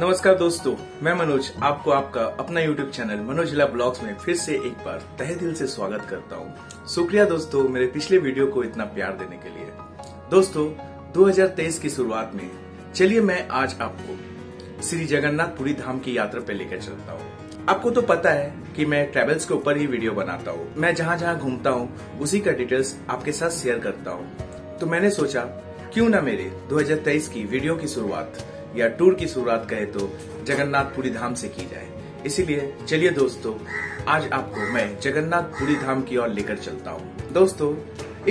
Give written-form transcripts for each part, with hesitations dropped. नमस्कार दोस्तों, मैं मनोज आपको आपका अपना YouTube चैनल मनोज हिला ब्लॉग्स में फिर से एक बार तहे दिल से स्वागत करता हूँ। शुक्रिया दोस्तों मेरे पिछले वीडियो को इतना प्यार देने के लिए। दोस्तों 2023 की शुरुआत में चलिए मैं आज आपको श्री जगन्नाथ पुरी धाम की यात्रा पे लेकर चलता हूँ। आपको तो पता है कि मैं ट्रेवल्स के ऊपर ही वीडियो बनाता हूँ, मैं जहाँ जहाँ घूमता हूँ उसी का डिटेल्स आपके साथ शेयर करता हूँ। तो मैंने सोचा क्यों ना मेरे 2023 की वीडियो की शुरुआत या टूर की शुरुआत कहे तो जगन्नाथ पुरी धाम से की जाए। इसीलिए चलिए दोस्तों आज आपको मैं जगन्नाथ पुरी धाम की ओर लेकर चलता हूँ। दोस्तों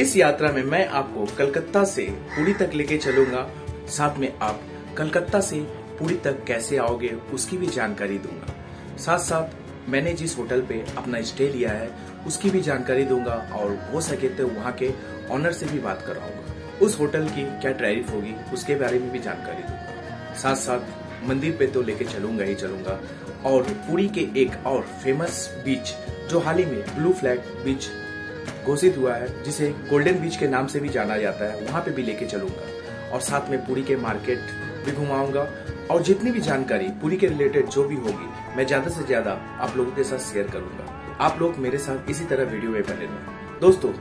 इस यात्रा में मैं आपको कलकत्ता से पुरी तक लेके चलूंगा, साथ में आप कलकत्ता से पुरी तक कैसे आओगे उसकी भी जानकारी दूंगा। साथ साथ मैंने जिस होटल पे अपना स्टे लिया है उसकी भी जानकारी दूंगा और हो सके तो वहाँ के ऑनर से भी बात कराऊंगा, उस होटल की क्या टैरिफ होगी उसके बारे में भी जानकारी दूंगा। साथ साथ मंदिर पे तो लेके चलूंगा ही चलूंगा और पुरी के एक और फेमस बीच जो हाल ही में ब्लू फ्लैग बीच घोषित हुआ है जिसे गोल्डन बीच के नाम से भी जाना जाता है, वहां पे भी लेके चलूंगा। और साथ में पुरी के मार्केट भी घुमाऊंगा और जितनी भी जानकारी पुरी के रिलेटेड जो भी होगी मैं ज्यादा से ज्यादा आप लोगों के साथ शेयर करूंगा। आप लोग मेरे साथ इसी तरह वीडियो में बने रहें। दोस्तों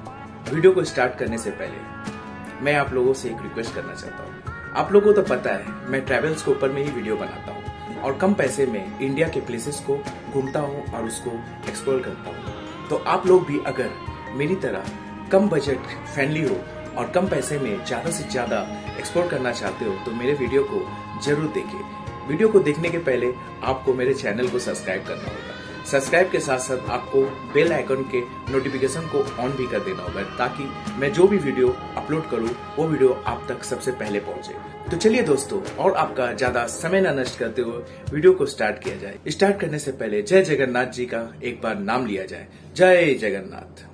वीडियो को स्टार्ट करने से पहले मैं आप लोगों से एक रिक्वेस्ट करना चाहता हूँ। आप लोगों को तो पता है मैं ट्रेवल्स के ऊपर में ही वीडियो बनाता हूँ और कम पैसे में इंडिया के प्लेसेस को घूमता हूँ और उसको एक्सप्लोर करता हूँ। तो आप लोग भी अगर मेरी तरह कम बजट फ्रेंडली हो और कम पैसे में ज़्यादा से ज़्यादा एक्सप्लोर करना चाहते हो तो मेरे वीडियो को जरूर देखिए। वीडियो को देखने के पहले आपको मेरे चैनल को सब्सक्राइब करना होगा, सब्सक्राइब के साथ साथ आपको बेल आइकन के नोटिफिकेशन को ऑन भी कर देना होगा ताकि मैं जो भी वीडियो अपलोड करूं वो वीडियो आप तक सबसे पहले पहुंचे। तो चलिए दोस्तों और आपका ज्यादा समय न नष्ट करते हुए वीडियो को स्टार्ट किया जाए। स्टार्ट करने से पहले जय जगन्नाथ जी का एक बार नाम लिया जाए। जय जगन्नाथ।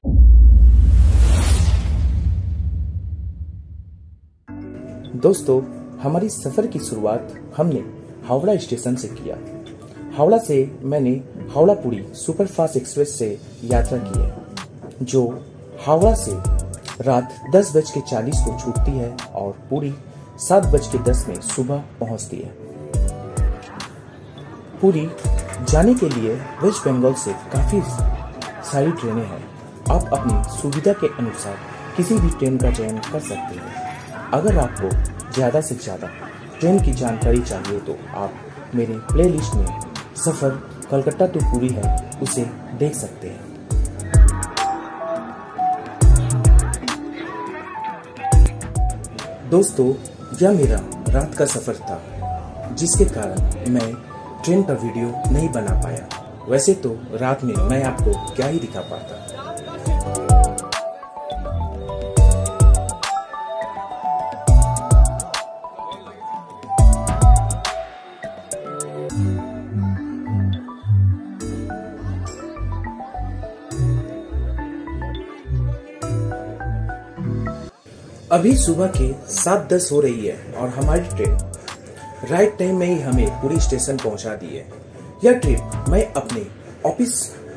दोस्तों हमारी सफर की शुरुआत हमने हावड़ा स्टेशन से किया। हावड़ा से मैंने Howrah Puri super fast express से यात्रा की है जो हावड़ा से रात 10:40 को छूटती है और पुरी 7:10 में सुबह पहुंचती है। पुरी जाने के लिए वेस्ट बंगाल से काफ़ी सारी ट्रेनें हैं, आप अपनी सुविधा के अनुसार किसी भी ट्रेन का चयन कर सकते हैं। अगर आपको ज़्यादा से ज़्यादा ट्रेन की जानकारी चाहिए तो आप मेरे प्लेलिस्ट में सफ़र कलकत्ता टू पुरी है उसे देख सकते हैं। दोस्तों यह मेरा रात का सफ़र था जिसके कारण मैं ट्रेन का वीडियो नहीं बना पाया, वैसे तो रात में मैं आपको क्या ही दिखा पाता। अभी सुबह के 7:10 हो रही है और हमारी ट्रेन राइट टाइम में ही हमें पुरी स्टेशन पहुंचा दी है। यह ट्रिप मैं अपने ऑफिस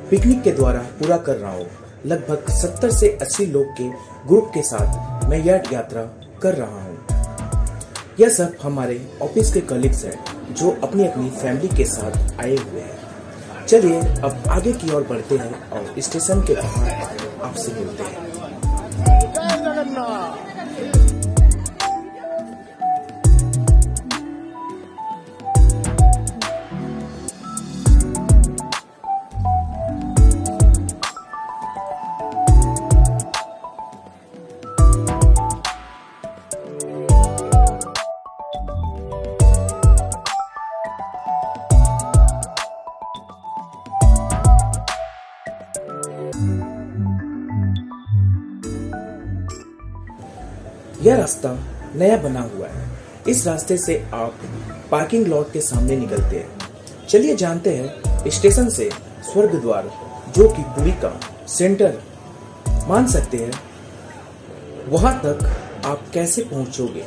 पिकनिक के द्वारा पूरा कर रहा हूं। लगभग 70 से 80 लोग के ग्रुप के साथ मैं यह यात्रा कर रहा हूं। यह सब हमारे ऑफिस के कलीग्स हैं जो अपनी अपनी फैमिली के साथ आए हुए हैं। चलिए अब आगे की ओर बढ़ते हैं और स्टेशन के बाहर आपसे मिलते हैं। यह रास्ता नया बना हुआ है, इस रास्ते से आप पार्किंग लॉट के सामने निकलते हैं। चलिए जानते हैं स्टेशन से स्वर्गद्वार जो कि पुरी का सेंटर मान सकते हैं वहां तक आप कैसे पहुंचोगे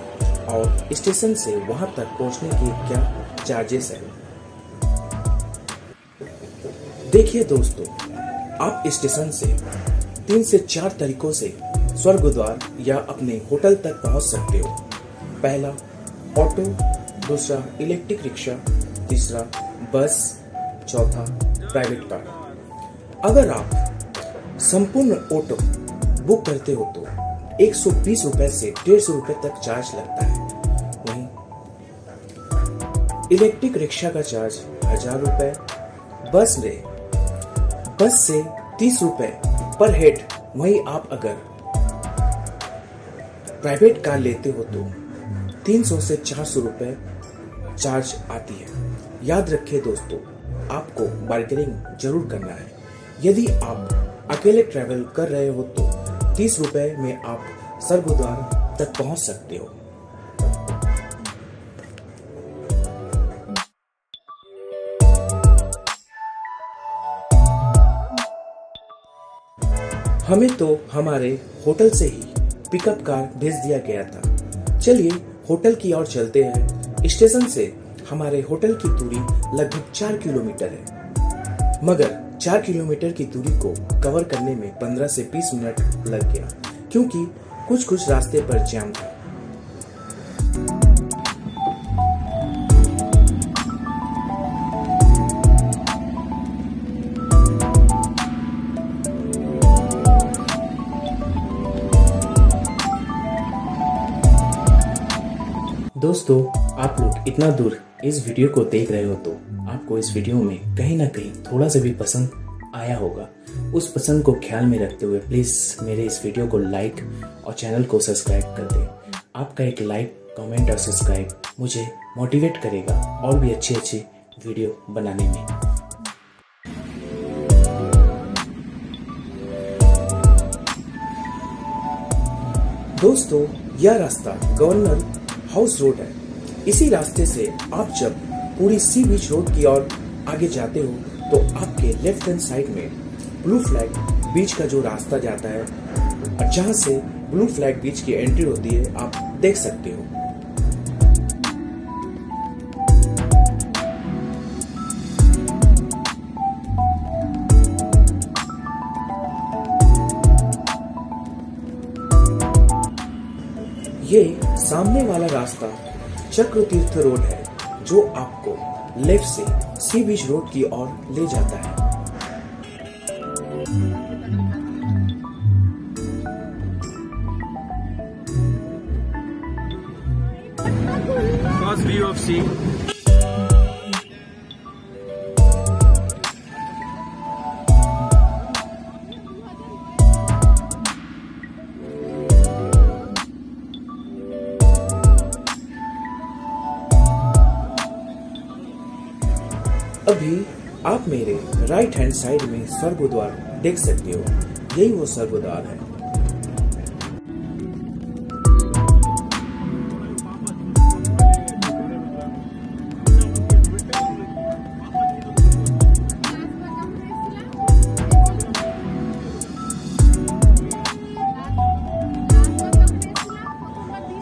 और स्टेशन से वहां तक पहुंचने के क्या चार्जेस हैं। देखिए दोस्तों आप स्टेशन से 3 से 4 तरीकों से स्वर्गद्वार या अपने होटल तक पहुंच सकते हो। पहला ऑटो, दूसरा इलेक्ट्रिक रिक्शा, तीसरा बस, चौथा प्राइवेट कार। अगर आप संपूर्ण ऑटो बुक करते हो तो 120 रुपए से 150 रुपए तक चार्ज लगता है। वहीं इलेक्ट्रिक रिक्शा का चार्ज 1000 रुपए, बस से 30 रुपए पर हेड। वहीं आप अगर प्राइवेट कार लेते हो तो 300 से 400 रुपए चार्ज आती है। याद रखिए दोस्तों, आपको बार्गेनिंग जरूर करना है। यदि आप अकेले ट्रैवल कर रहे हो तो 30 रुपए में आप स्वर्गद्वार तक पहुंच सकते हो। हमें तो हमारे होटल से ही पिकअप कार भेज दिया गया था। चलिए होटल की ओर चलते हैं। स्टेशन से हमारे होटल की दूरी लगभग 4 किलोमीटर है, मगर 4 किलोमीटर की दूरी को कवर करने में 15 से 20 मिनट लग गया, क्योंकि कुछ रास्ते पर जाम था। दोस्तों, आप लोग इतना दूर इस वीडियो को देख रहे हो तो आपको इस वीडियो में कहीं ना कहीं थोड़ा सा भी पसंद आया होगा। उस पसंद को ख्याल में रखते हुए प्लीज़ मेरे इस वीडियो को लाइक और चैनल को सब्सक्राइब कर दें। आपका एक लाइक, कमेंट और सब्सक्राइब मुझे मोटिवेट करेगा और भी अच्छे अच्छे वीडियो बनाने में। दोस्तों, यह रास्ता गवर्नर हाउस रोड है। इसी रास्ते से आप जब पूरी सी बीच रोड की ओर आगे जाते हो तो आपके लेफ्ट हैंड साइड में ब्लू फ्लैग बीच का जो रास्ता जाता है और जहाँ से ब्लू फ्लैग बीच की एंट्री होती है आप देख सकते हो। ये सामने वाला रास्ता चक्र तीर्थ रोड है जो आपको लेफ्ट से सी बीच रोड की ओर ले जाता है। First view of sea. अभी आप मेरे राइट हैंड साइड में स्वर्गद्वार देख सकते हो, यही वो स्वर्गद्वार है।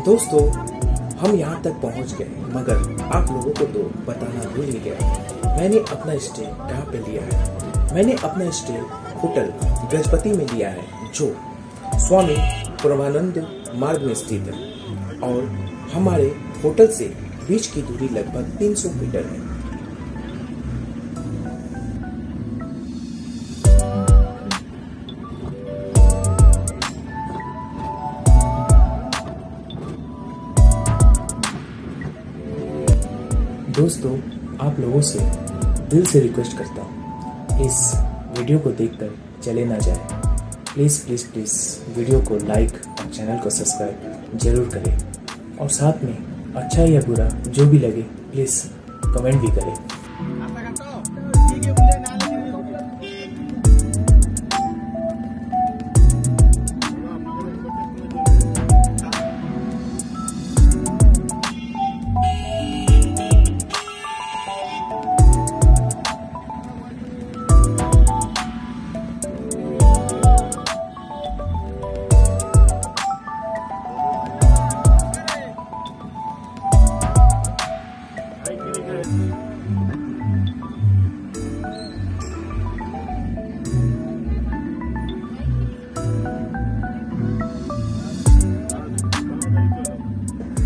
दोस्तों, हम यहाँ तक पहुँच गए, मगर आप लोगों को तो बताना भूल ही गया मैंने अपना स्टे कहाँ पे लिया है। मैंने अपना स्टे होटल बृहस्पति में लिया है जो स्वामी परमानंद मार्ग में स्थित है और हमारे होटल से बीच की दूरी लगभग 300 मीटर है। दोस्तों, आप लोगों से दिल से रिक्वेस्ट करता हूँ, इस वीडियो को देखकर चले ना जाए। प्लीज़ प्लीज़ प्लीज़ वीडियो को लाइक और चैनल को सब्सक्राइब जरूर करें और साथ में अच्छा या बुरा जो भी लगे प्लीज़ कमेंट भी करें।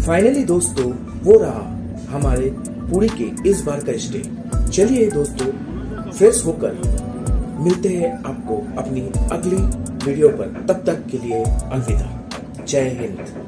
फाइनली दोस्तों, वो रहा हमारे पुरी के इस बार का स्टे। चलिए दोस्तों फ्रेश होकर मिलते हैं आपको अपनी अगली वीडियो पर, तब तक के लिए अलविदा। जय हिंद।